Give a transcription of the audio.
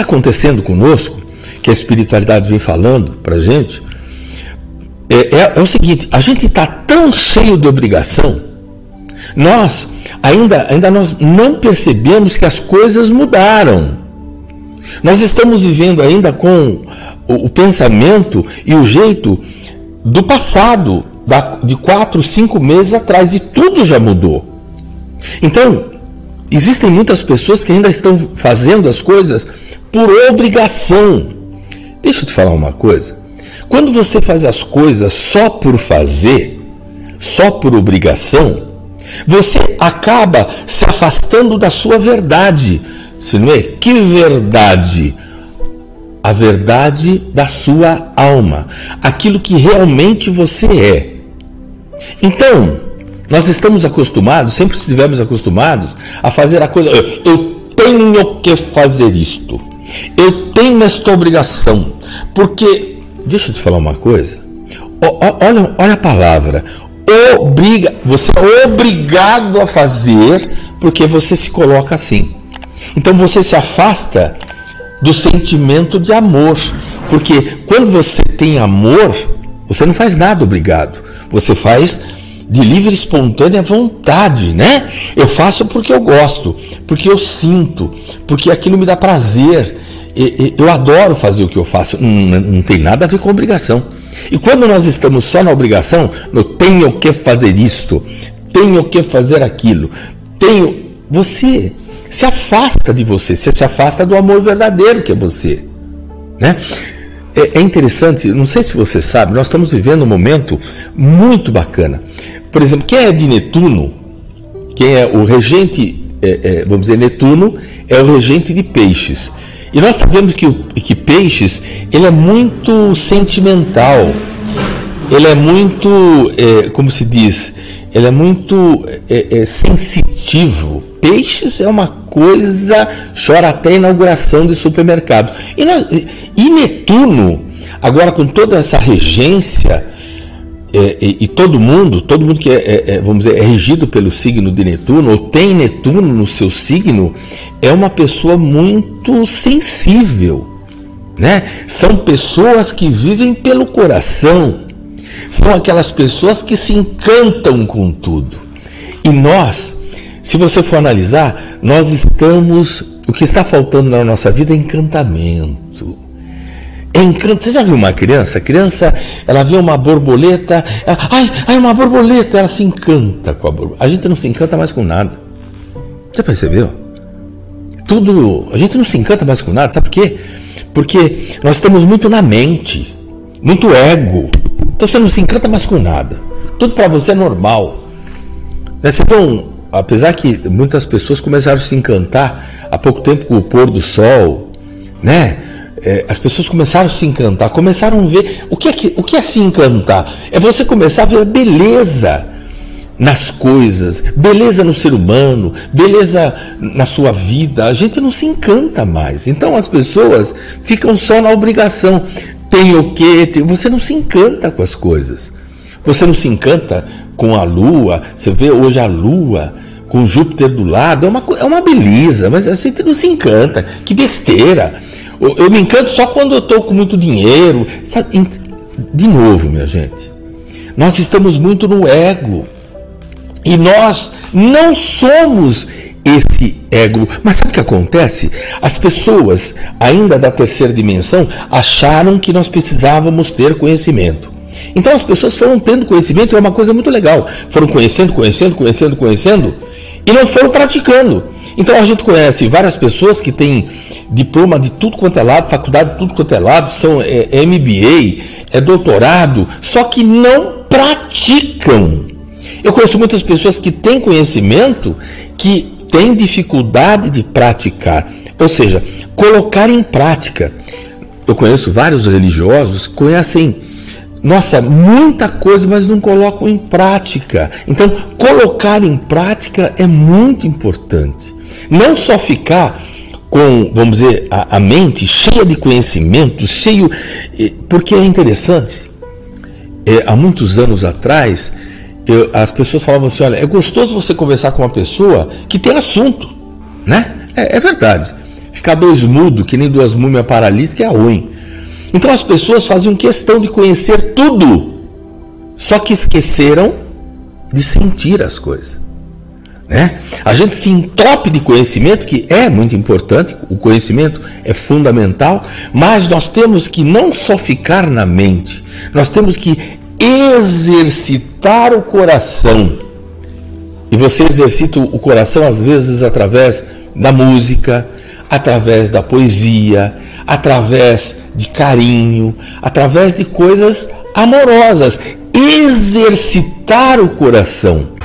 está acontecendo conosco, que a espiritualidade vem falando para a gente, é o seguinte: a gente está tão cheio de obrigação, nós ainda nós não percebemos que as coisas mudaram. Nós estamos vivendo ainda com o pensamento e o jeito do passado, de 4, 5 meses atrás, e tudo já mudou. Então, existem muitas pessoas que ainda estão fazendo as coisas por obrigação. Deixa eu te falar uma coisa. Quando você faz as coisas só por fazer, só por obrigação, você acaba se afastando da sua verdade. Se não é, que verdade? A verdade da sua alma, aquilo que realmente você é. Então, nós estamos acostumados, sempre estivemos acostumados a fazer a coisa: eu tenho que fazer isto, eu tenho esta obrigação, porque, deixa eu te falar uma coisa, olha a palavra, obriga, você é obrigado a fazer, porque você se coloca assim. Então você se afasta do sentimento de amor, porque quando você tem amor, você não faz nada obrigado, você faz de livre e espontânea vontade, né? Eu faço porque eu gosto, porque eu sinto, porque aquilo me dá prazer, eu adoro fazer o que eu faço, não tem nada a ver com obrigação. E quando nós estamos só na obrigação, eu tenho que fazer isto, tenho que fazer aquilo, você se afasta de você se afasta do amor verdadeiro que é você, né? É interessante, não sei se você sabe, nós estamos vivendo um momento muito bacana. Por exemplo, quem é de Netuno, quem é o regente, vamos dizer, Netuno é o regente de Peixes. E nós sabemos que Peixes, ele é muito sentimental, ele é muito, como se diz, ele é muito sensitivo. Peixes é uma coisa, chora até a inauguração de supermercado. E Netuno, agora com toda essa regência, e todo mundo que vamos dizer, é regido pelo signo de Netuno, ou tem Netuno no seu signo, é uma pessoa muito sensível, né? São pessoas que vivem pelo coração, são aquelas pessoas que se encantam com tudo. E nós, se você for analisar, o que está faltando na nossa vida é encantamento. Você já viu uma criança? A criança, ela vê uma borboleta, uma borboleta, ela se encanta com a borboleta. A gente não se encanta mais com nada. Você percebeu? A gente não se encanta mais com nada, sabe por quê? Porque nós estamos muito na mente, muito ego. Então você não se encanta mais com nada. Tudo para você é normal. Você tem Apesar que muitas pessoas começaram a se encantar há pouco tempo com o pôr do sol, né? As pessoas começaram a se encantar, começaram a ver... O que é se encantar? É você começar a ver beleza nas coisas, beleza no ser humano, beleza na sua vida. A gente não se encanta mais. Então as pessoas ficam só na obrigação. Tem o quê? Você não se encanta com as coisas. Você não se encanta com a Lua. Você vê hoje a Lua com Júpiter do lado, é uma beleza, mas a gente não se encanta, que besteira. Eu me encanto só quando eu estou com muito dinheiro, sabe? De novo, minha gente, nós estamos muito no ego, e nós não somos esse ego. Mas sabe o que acontece? As pessoas ainda da terceira dimensão acharam que nós precisávamos ter conhecimento. Então as pessoas foram tendo conhecimento, é uma coisa muito legal. Foram conhecendo e não foram praticando. Então a gente conhece várias pessoas que têm diploma de tudo quanto é lado, faculdade de tudo quanto é lado, são MBA, doutorado, só que não praticam. Eu conheço muitas pessoas que têm conhecimento que têm dificuldade de praticar, ou seja, colocar em prática. Eu conheço vários religiosos que conhecem muita coisa, mas não colocam em prática. Então, colocar em prática é muito importante. Não só ficar com, vamos dizer, a mente cheia de conhecimentos, porque é interessante. Há muitos anos atrás, as pessoas falavam assim: olha, é gostoso você conversar com uma pessoa que tem assunto, né? É verdade. Ficar desmudo, que nem duas múmias paralíticas, é ruim. Então as pessoas faziam questão de conhecer tudo, só que esqueceram de sentir as coisas, né? A gente se entope de conhecimento, que é muito importante, o conhecimento é fundamental, mas nós temos que não só ficar na mente, nós temos que exercitar o coração. E você exercita o coração às vezes através da música, através da poesia, através de carinho, através de coisas amorosas. Exercitar o coração.